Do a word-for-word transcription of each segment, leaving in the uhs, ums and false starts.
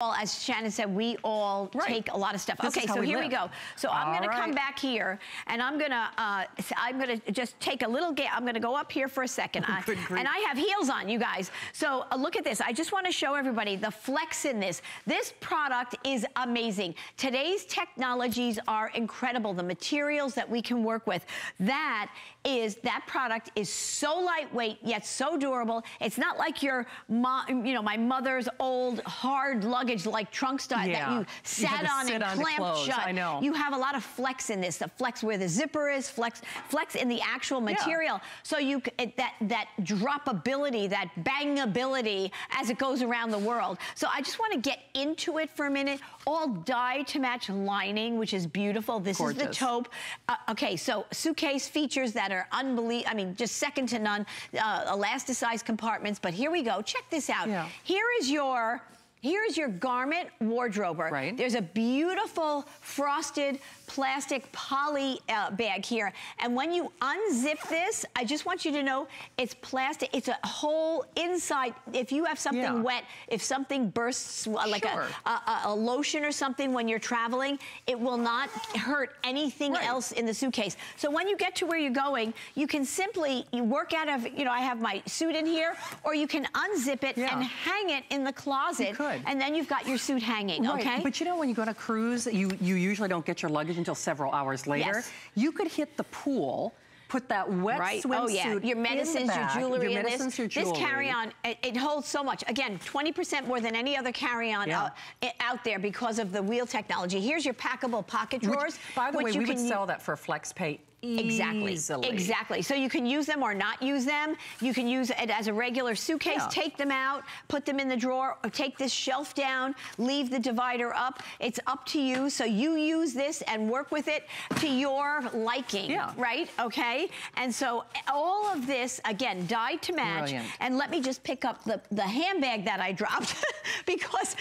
Well, as Shannon said, we all right. take a lot of stuff. This okay, so we here live. we go. So all I'm going right. to come back here, and I'm going to uh, I'm going to just take a little gap. I'm going to go up here for a second. Oh, I, good grief. And I have heels on, you guys. So uh, look at this. I just want to show everybody the flex in this. This product is amazing. Today's technologies are incredible. The materials that we can work with. That is that product is so lightweight yet so durable. It's not like your mom, you know, my mother's old hard luggage. Like trunk style yeah. that you sat you on and on clamped shut. I know. You have a lot of flex in this. The flex where the zipper is, flex, flex in the actual material. Yeah. So you it, that that droppability, that bangability as it goes around the world. So I just want to get into it for a minute. All dye to match lining, which is beautiful. This Gorgeous. is the taupe. Uh, okay, so suitcase features that are unbelievable. I mean, just second to none. Uh, elasticized compartments. But here we go. Check this out. Yeah. Here is your. Here's your garment wardrober. Right. There's a beautiful frosted plastic poly uh, bag here. And when you unzip this, I just want you to know it's plastic. It's a whole inside. If you have something yeah. wet, if something bursts, like sure. a, a, a lotion or something when you're traveling, it will not hurt anything right. else in the suitcase. So when you get to where you're going, you can simply you work out of, you know, I have my suit in here, or you can unzip it yeah. and hang it in the closet. And then you've got your suit hanging, right. okay? But you know, when you go on a cruise, you, you usually don't get your luggage until several hours later. Yes. You could hit the pool, put that wet right. swimsuit oh, yeah. your medicines, in the bag, your jewelry, your medicines, this, your jewelry. This carry-on, it, it holds so much. Again, twenty percent more than any other carry-on yeah. out, out there because of the wheel technology. Here's your packable pocket drawers. Which, by the way, we would sell that for flex pay. Exactly. Easily. Exactly. So you can use them or not use them. You can use it as a regular suitcase, yeah. take them out, put them in the drawer, or take this shelf down, leave the divider up. It's up to you. So you use this and work with it to your liking, yeah. right? Okay. And so all of this, again, dye to match. Brilliant. And let me just pick up the, the handbag that I dropped because,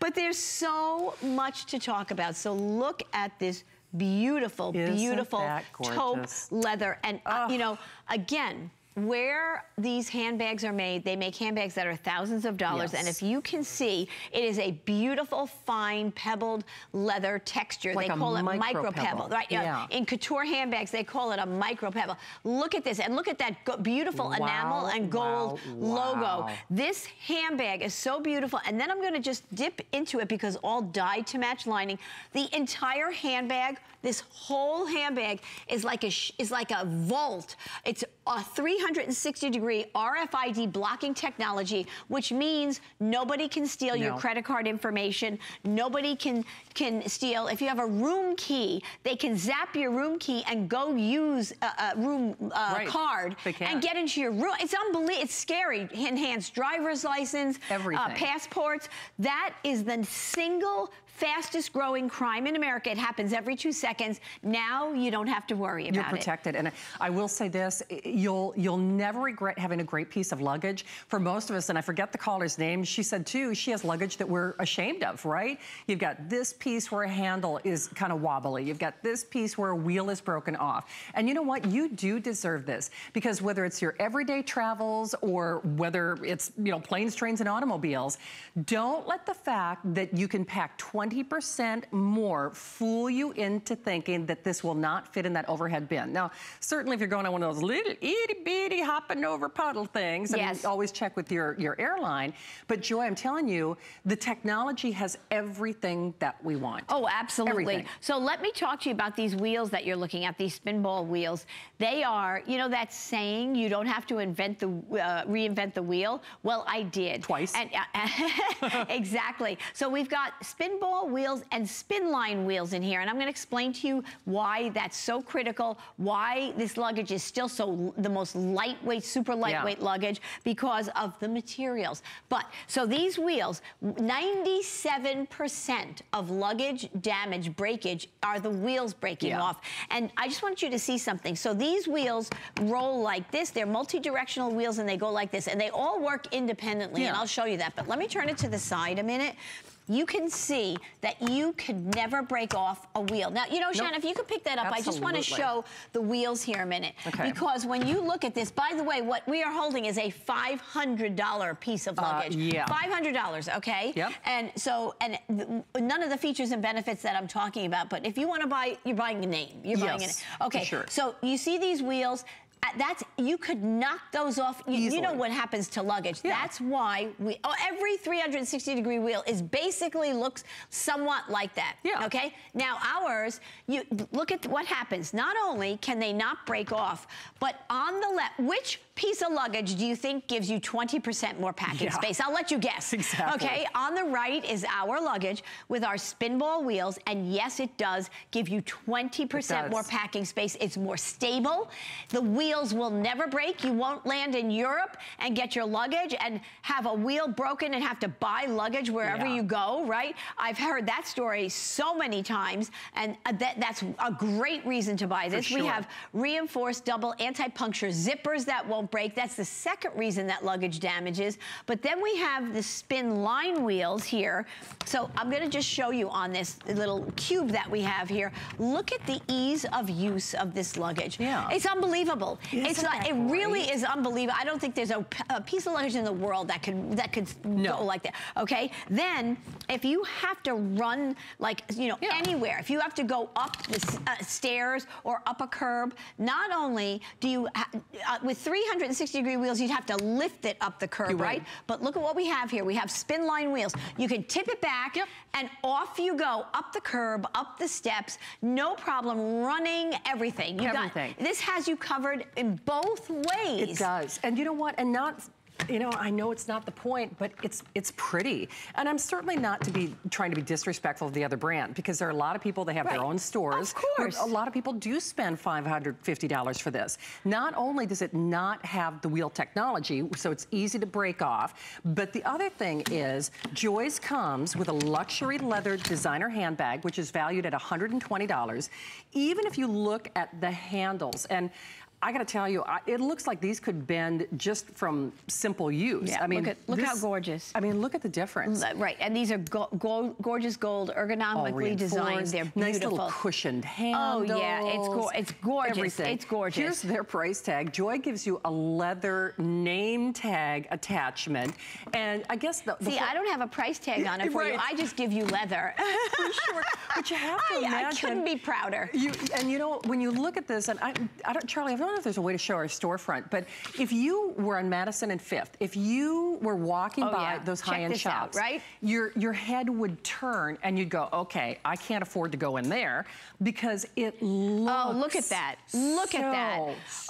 but there's so much to talk about. So look at this. Beautiful, Isn't beautiful taupe leather. And, uh, you know, again, where these handbags are made, they make handbags that are thousands of dollars. Yes. And if you can see, it is a beautiful, fine, pebbled leather texture. Like they call it micro pebble. Right? Yeah. In couture handbags, they call it a micro pebble. Look at this. And look at that beautiful wow, enamel and gold wow, logo. Wow. This handbag is so beautiful. And then I'm going to just dip into it because all dye to match lining. The entire handbag, this whole handbag is like a, is like a vault. It's a three hundred sixty degree R F I D blocking technology, which means nobody can steal no. your credit card information. Nobody can can steal. If you have a room key, they can zap your room key and go use a, a room uh, right. card and get into your room. It's unbelievable. It's scary. Enhanced driver's license, everything, uh, passports. That is the single fastest growing crime in America. It happens every two seconds. Now you don't have to worry about it. You're protected. And I, I will say this, you'll you'll never regret having a great piece of luggage. For most of us, and I forget the caller's name, she said too, she has luggage that we're ashamed of, right? You've got this piece where a handle is kind of wobbly. You've got this piece where a wheel is broken off. And you know what? You do deserve this because whether it's your everyday travels or whether it's, you know, planes, trains, and automobiles, don't let the fact that you can pack twenty percent more fool you into thinking that this will not fit in that overhead bin. Now, certainly if you're going on one of those little itty bitty hopping over puddle things, I yes. mean, always check with your, your airline. But Joy, I'm telling you, the technology has everything that we want. Oh, absolutely. Everything. So let me talk to you about these wheels that you're looking at, these spin ball wheels. They are, you know that saying, you don't have to invent the, uh, reinvent the wheel? Well, I did. Twice. And, uh, exactly. So we've got spin ball wheels and spin line wheels in here, and I'm going to explain to you why that's so critical, why this luggage is still so the most lightweight, super lightweight yeah. luggage because of the materials. But so these wheels, ninety-seven percent of luggage damage breakage are the wheels breaking yeah. off. And I just want you to see something. So these wheels roll like this. They're multi-directional wheels and they go like this, and they all work independently yeah. and I'll show you that. But let me turn it to the side a minute. you can see that you could never break off a wheel. Now, you know, Shannon, nope. if you could pick that up, absolutely. I just want to show the wheels here a minute. Okay. Because when you look at this, by the way, what we are holding is a five hundred dollar piece of luggage. Uh, yeah. five hundred dollars, okay? Yep. And so, and none of the features and benefits that I'm talking about, but if you want to buy, you're buying a name. You're yes, buying a name. Okay, sure. So you see these wheels. That's, you could knock those off. You, you know what happens to luggage. Yeah. That's why we, oh, every three hundred sixty degree wheel is basically looks somewhat like that. Yeah. Okay? Now ours, you look at what happens. Not only can they not break off, but on the left, which piece of luggage do you think gives you twenty percent more packing yeah. space? I'll let you guess. Exactly. Okay, on the right is our luggage with our spin ball wheels, and yes, it does give you twenty percent more packing space. It's more stable. The wheels will never break. You won't land in Europe and get your luggage and have a wheel broken and have to buy luggage wherever yeah. you go, right? I've heard that story so many times, and that, that's a great reason to buy this. Sure. We have reinforced double anti-puncture zippers that won't break. That's the second reason that luggage damages. But then we have the spin line wheels here. So I'm going to just show you on this little cube that we have here. Look at the ease of use of this luggage. Yeah. It's unbelievable. Isn't it's like, it really is unbelievable. I don't think there's a, a piece of luggage in the world that could that could no. go like that. Okay? Then if you have to run like, you know, yeah. anywhere, if you have to go up the uh, stairs or up a curb, not only do you ha uh, with three hundred sixty degree wheels, you'd have to lift it up the curb, right? But look at what we have here. We have spin line wheels. You can tip it back yep. and off you go, up the curb, up the steps, no problem running everything. You everything. Got, this has you covered in both ways. It does. And you know what? And not... You know, I know it's not the point, but it's it's pretty. And I'm certainly not to be trying to be disrespectful of the other brand, because there are a lot of people that have right. their own stores. Of course. A lot of people do spend five hundred fifty dollars for this. Not only does it not have the wheel technology, so it's easy to break off, but the other thing is Joy's comes with a luxury leather designer handbag, which is valued at one hundred twenty dollars. Even if you look at the handles, and I gotta tell you, I, it looks like these could bend just from simple use. Yeah, I mean, look, at, look this, how gorgeous. I mean, look at the difference. L right, and these are go go gorgeous gold, ergonomically designed. They're beautiful. Nice little cushioned handles. Oh yeah, it's, go it's gorgeous. Everything. It's gorgeous. Here's their price tag. Joy gives you a leather name tag attachment, and I guess the, the see, I don't have a price tag on it for right. you. I just give you leather. For sure, but you have to I, imagine. I couldn't be prouder. You and you know when you look at this, and I, I don't, Charlie. I've I don't know if there's a way to show our storefront, but if you were on Madison and Fifth, if you were walking oh, by yeah. those high-end shops, out, right? your your head would turn and you'd go, okay, I can't afford to go in there because it looks oh, look at that. Look so at that.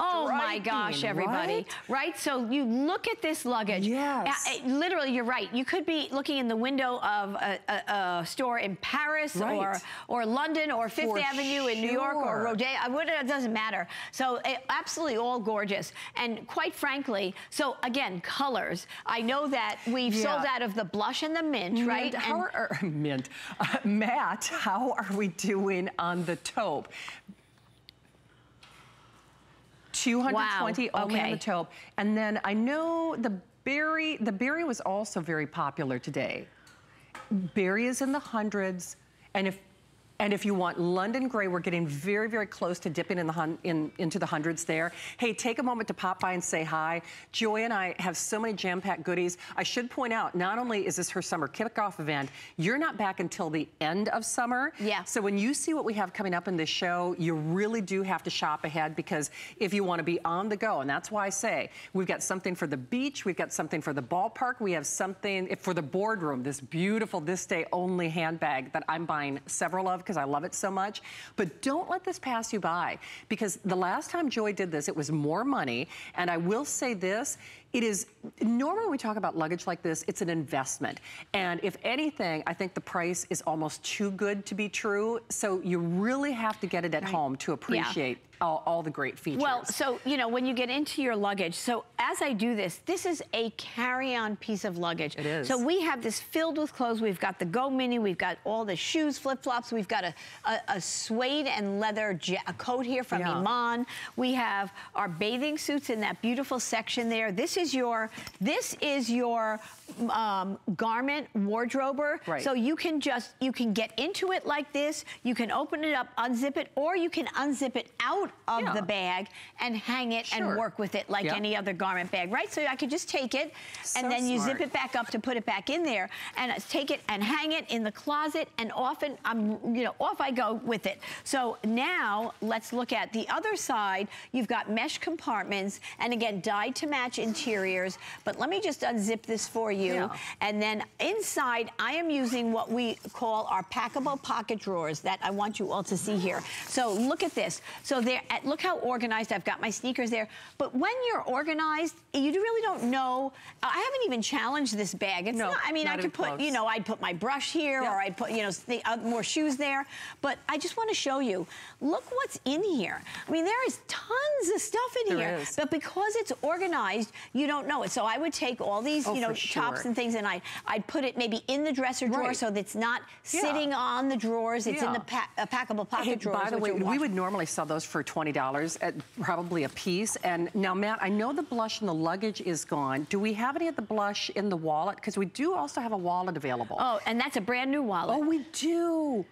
Oh my gosh, everybody. Right? right? So you look at this luggage. Yes. Uh, it, literally, you're right. You could be looking in the window of a, a, a store in Paris right. or, or London or Fifth For Avenue sure. in New York or Rodeo. It doesn't matter. So it, absolutely all gorgeous, and quite frankly, so again, colors. I know that we've yeah. sold out of the blush and the mint, mint right? How and are, or, mint, uh, Matt, how are we doing on the taupe? two hundred twenty wow. only okay. on the taupe, and then I know the berry. The berry was also very popular today. Berry is in the hundreds, and if. And if you want London Gray, we're getting very, very close to dipping in the hun in, into the hundreds there. Hey, take a moment to pop by and say hi. Joy and I have so many jam-packed goodies. I should point out, not only is this her summer kickoff event, you're not back until the end of summer. Yeah. So when you see what we have coming up in this show, you really do have to shop ahead, because if you want to be on the go, and that's why I say, we've got something for the beach, we've got something for the ballpark, we have something for the boardroom, this beautiful this day only handbag that I'm buying several of, because I love it so much. But don't let this pass you by, because the last time Joy did this, it was more money. And I will say this, it is, normally we talk about luggage like this, it's an investment. And if anything, I think the price is almost too good to be true. So you really have to get it at right. home to appreciate yeah. all, all the great features. Well, so, you know, when you get into your luggage, so as I do this, this is a carry-on piece of luggage. It is. So we have this filled with clothes. We've got the Go Mini. We've got all the shoes, flip-flops. We've got a, a, a suede and leather ja a coat here from yeah. Iman. We have our bathing suits in that beautiful section there. This is is your this is your um, garment wardrober. Right. So you can just you can get into it like this. You can open it up, unzip it, or you can unzip it out of yeah. the bag and hang it sure. and work with it like yep. any other garment bag, right? So I could just take it so and then you smart. zip it back up to put it back in there, and take it and hang it in the closet, and often I'm you know off I go with it. So now let's look at the other side. You've got mesh compartments, and again, dyed to match interiors, but let me just unzip this for you. Yeah. And then inside, I am using what we call our packable pocket drawers that I want you all to see here. So look at this. So there, at, look how organized. I've got my sneakers there. But when you're organized, you really don't know. Uh, I haven't even challenged this bag. It's no, not, I mean, not I could put, close. you know, I'd put my brush here yeah. or I'd put, you know, the, uh, more shoes there. But I just want to show you, look what's in here. I mean, there is tons of stuff in there here. Is. But because it's organized, you don't know it. So I would take all these, oh, you know, sure. tops and things, and I, I'd put it maybe in the dresser drawer right. so that it's not yeah. sitting on the drawers. It's yeah. in the pa uh, packable pocket and drawers. By the way, we would normally sell those for twenty dollars at probably a piece. And now, Matt, I know the blush in the luggage is gone. Do we have any of the blush in the wallet? Because we do also have a wallet available. Oh, and that's a brand new wallet. Oh, we do.